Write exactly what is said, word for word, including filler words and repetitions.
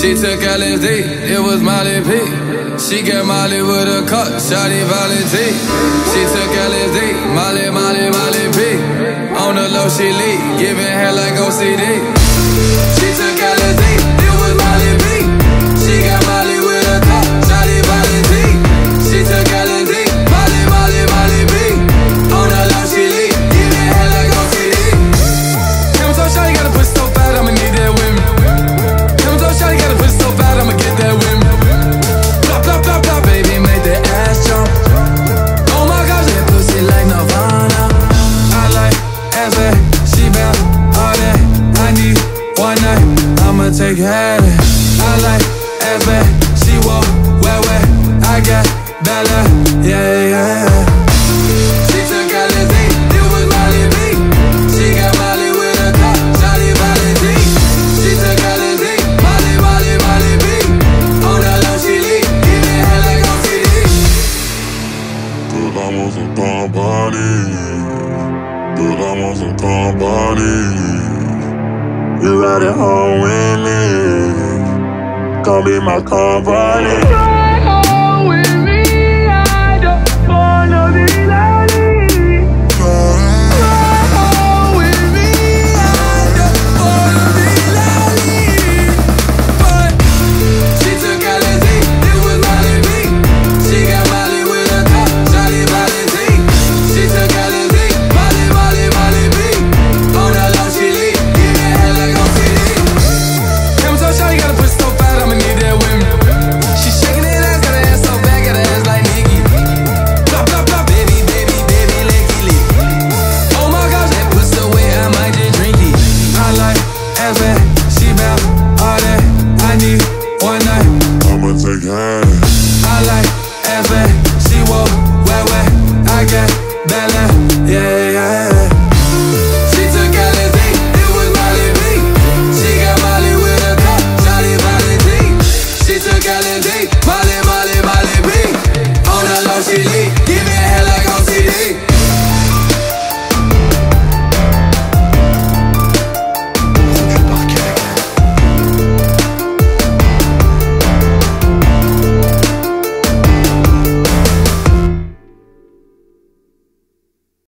She took L S D, it was Molly P. She got Molly with a cut, shawty Valentine. She took L S D, Molly, Molly, Molly P. On the low she lead, giving head like O C D. She took L S D, it was Molly P. She got Molly with a cut, shawty Valentine. She took L S D, Molly, Molly, Molly P. On the low she lead, giving head like O C D. Damn, so shawty gotta put so bad, I'ma need that with me. Shawty got a fist so bad, I'ma get that with me. Plop, plop, plop, plop, baby, make that ass jump. Oh my gosh, that pussy like Nirvana. I like ass that, she bout all that. I need one night, I'ma take her there. I like ass that, she walk wet, wet. I got Bella, yeah, yeah. She took L S D, it was Molly B. She got Molly with a top, shawty Valentine. She took L S D. I want some company. Girl, I want some company. You ride it home with me. Come be my company.